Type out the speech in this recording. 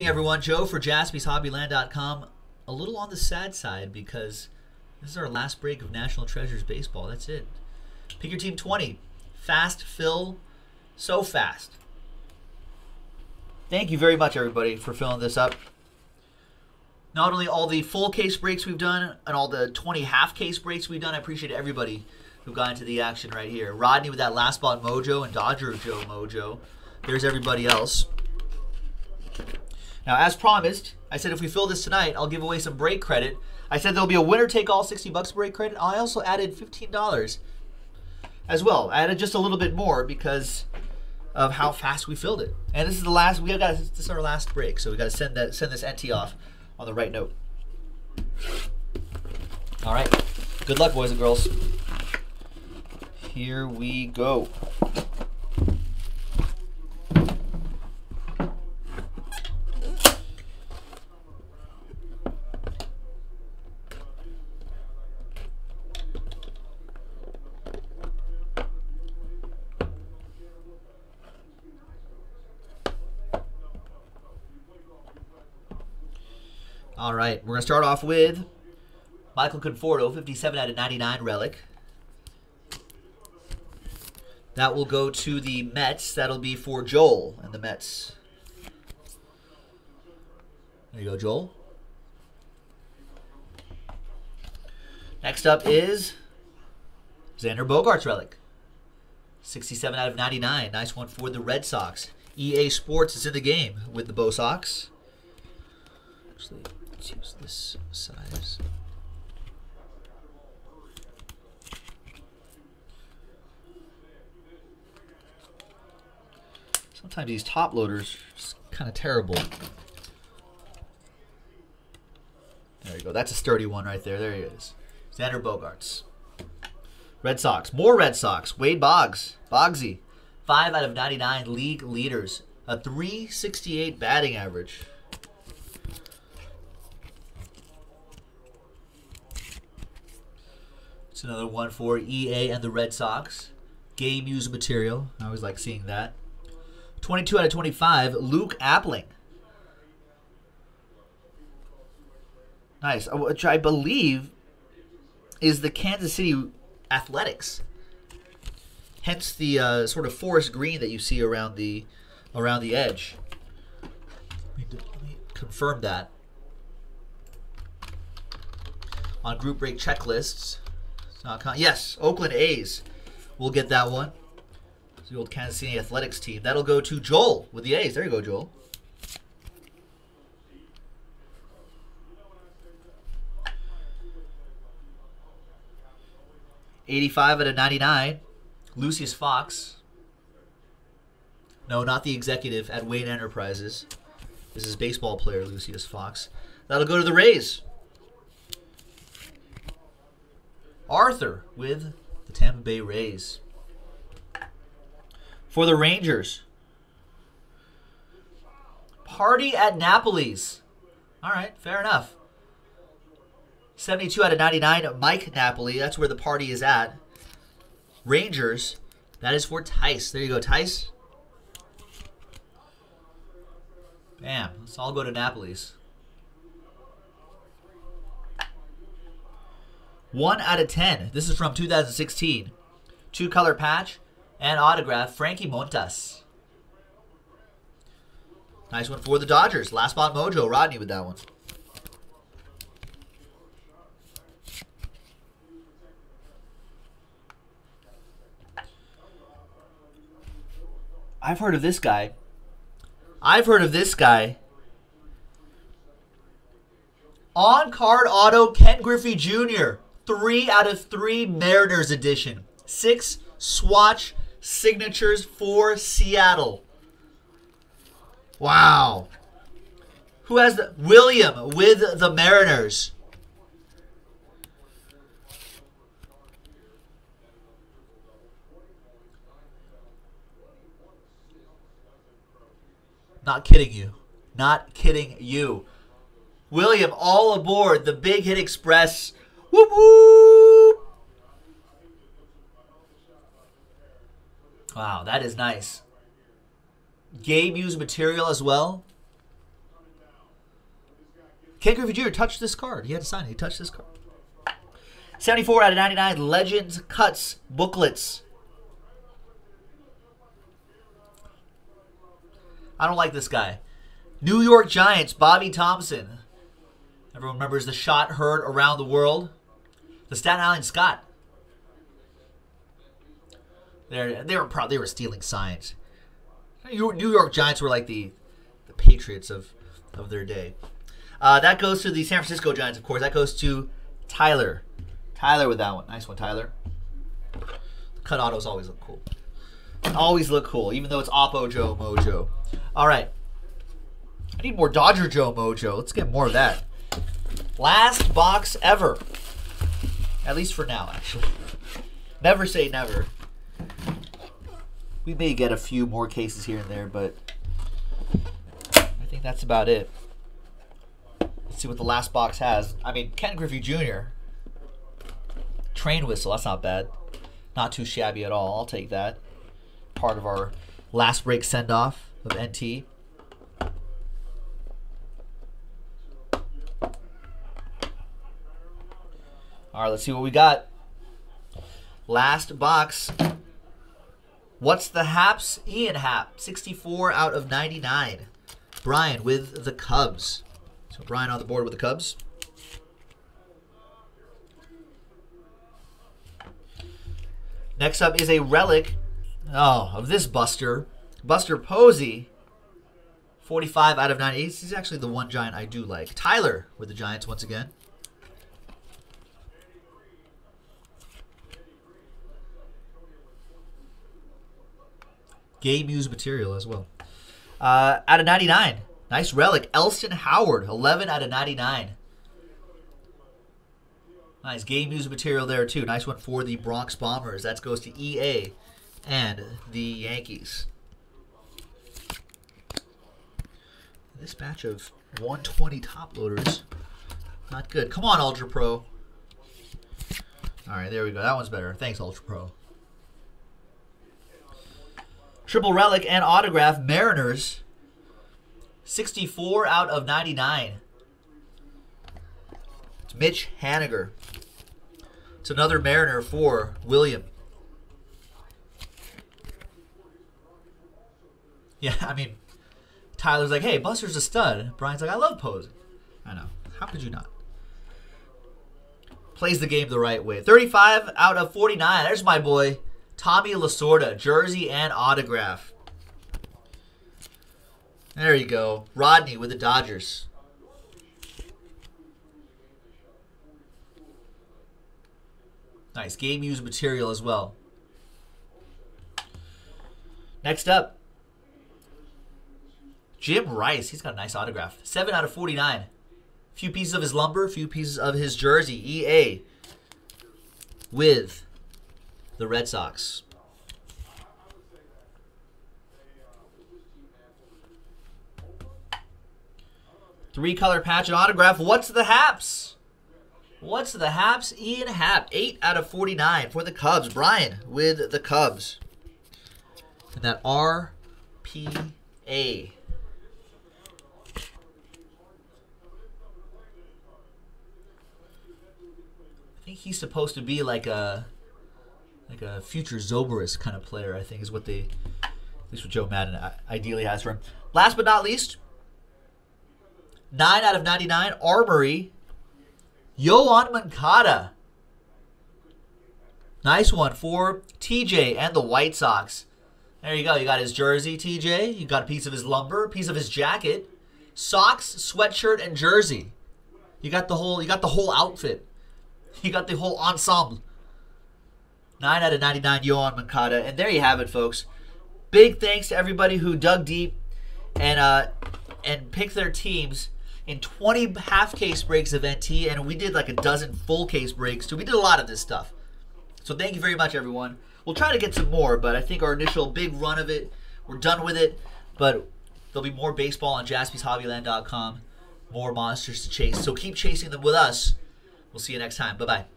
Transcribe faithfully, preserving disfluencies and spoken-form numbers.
Hey everyone, Joe for Jaspys Hobby Land dot com. A little on the sad side because this is our last break of National Treasures Baseball. That's it. Pick your team twenty. Fast fill, so fast. Thank you very much everybody for filling this up. Not only all the full case breaks we've done and all the twenty half case breaks we've done, I appreciate everybody who got into the action right here. Rodney with that last spot mojo and Dodger Joe mojo. There's everybody else. Now, as promised, I said if we fill this tonight, I'll give away some break credit. I said there'll be a winner take all sixty bucks break credit. I also added fifteen dollars as well. I added just a little bit more because of how fast we filled it. And this is the last, we got, this is our last break, so we got to send that send this N T off on the right note. All right. Good luck, boys and girls. Here we go. All right, we're going to start off with Michael Conforto, fifty-seven out of ninety-nine relic. That will go to the Mets. That'll be for Joel and the Mets. There you go, Joel. Next up is Xander Bogaerts relic, sixty-seven out of ninety-nine. Nice one for the Red Sox. E A Sports is in the game with the Bo Sox. Actually, use this size. Sometimes these top loaders are just kind of terrible. There you go. That's a sturdy one right there. There he is. Xander Bogaerts. Red Sox. More Red Sox. Wade Boggs. Boggsy. five out of ninety-nine league leaders. A three sixty-eight batting average. It's another one for E A and the Red Sox. Game user material. I always like seeing that. twenty-two out of twenty-five, Luke Appling. Nice. Which I believe is the Kansas City Athletics. Hence the uh, sort of forest green that you see around the around the edge. Let me, let me confirm that. On group break checklists. Yes, Oakland A's will get that one. It's the old Kansas City Athletics team. That'll go to Joel with the A's. There you go, Joel. eighty-five out of ninety-nine. Lucius Fox. No, not the executive at Wayne Enterprises. This is baseball player Lucius Fox. That'll go to the Rays. Arthur with the Tampa Bay Rays. For the Rangers, party at Napoli's. All right, fair enough. seventy-two out of ninety-nine, Mike Napoli. That's where the party is at. Rangers, that is for Tice. There you go, Tice. Bam, let's all go to Napoli's. one out of ten. This is from two thousand sixteen. Two-color patch and autograph, Frankie Montas. Nice one for the Dodgers. Last spot mojo. Rodney with that one. I've heard of this guy. I've heard of this guy. On-card auto, Ken Griffey Junior Three out of three Mariners edition. Six swatch signatures for Seattle. Wow. Who has the William with the Mariners? Not kidding you. Not kidding you. William all aboard the Big Hit Express. Whoop, whoop. Wow, that is nice. Game used material as well. Ken Griffey Junior touched this card. He had to sign it. He touched this card. seventy-four out of ninety-nine Legends Cuts booklets. I don't like this guy. New York Giants, Bobby Thompson. Everyone remembers the shot heard around the world. The Staten Island Scott. They're, they were probably they were stealing signs. New York Giants were like the, the Patriots of, of their day. Uh, that goes to the San Francisco Giants, of course. That goes to Tyler. Tyler with that one. Nice one, Tyler. The cut autos always look cool. Always look cool, even though it's Oppo Joe Mojo. All right. I need more Dodger Joe Mojo. Let's get more of that. Last box ever. At least for now, actually. Never say never. We may get a few more cases here and there, but I think that's about it. Let's see what the last box has. I mean, Ken Griffey Junior Train whistle. That's not bad. Not too shabby at all. I'll take that. Part of our last break send-off of N T. All right, let's see what we got. Last box. What's the Haps? Ian Happ, sixty-four out of ninety-nine. Brian with the Cubs. So Brian on the board with the Cubs. Next up is a relic, oh, of this Buster. Buster Posey, forty-five out of ninety-eight. He's actually the one Giant I do like. Tyler with the Giants once again. Game used material as well. Uh, out of ninety-nine, nice relic. Elston Howard, eleven out of ninety-nine. Nice game used material there too. Nice one for the Bronx Bombers. That goes to E A and the Yankees. This batch of one twenty top loaders, not good. Come on, Ultra Pro. All right, there we go. That one's better. Thanks, Ultra Pro. Triple relic and autograph, Mariners, sixty-four out of ninety-nine. It's Mitch Haniger. It's another Mariner for William. Yeah, I mean, Tyler's like, hey, Buster's a stud. Brian's like, I love posing. I know. How could you not? Plays the game the right way. thirty-five out of forty-nine. There's my boy. Tommy Lasorda, jersey and autograph. There you go. Rodney with the Dodgers. Nice. Game used material as well. Next up, Jim Rice. He's got a nice autograph. seven out of forty-nine. A few pieces of his lumber, a few pieces of his jersey. E A with the Red Sox. Three color patch and autograph. What's the Haps? What's the Haps? Ian Happ, eight out of forty-nine for the Cubs. Brian with the Cubs. And that R P A. I think he's supposed to be like a Like a future Zobrist kind of player, I think, is what they, at least what Joe Madden ideally has for him. Last but not least, nine out of ninety-nine, Armory, Yoan Moncada. Nice one for T J and the White Sox. There you go. You got his jersey, T J. You got a piece of his lumber, a piece of his jacket, socks, sweatshirt, and jersey. You got the whole, you got the whole outfit. You got the whole ensemble. nine out of ninety-nine, Yoan Moncada. And there you have it, folks. Big thanks to everybody who dug deep and uh, and picked their teams in twenty half-case breaks of N T. And we did like a dozen full-case breaks, too. We did a lot of this stuff. So thank you very much, everyone. We'll try to get some more, but I think our initial big run of it, we're done with it. But there'll be more baseball on Jaspys Hobby Land dot com. More monsters to chase. So keep chasing them with us. We'll see you next time. Bye-bye.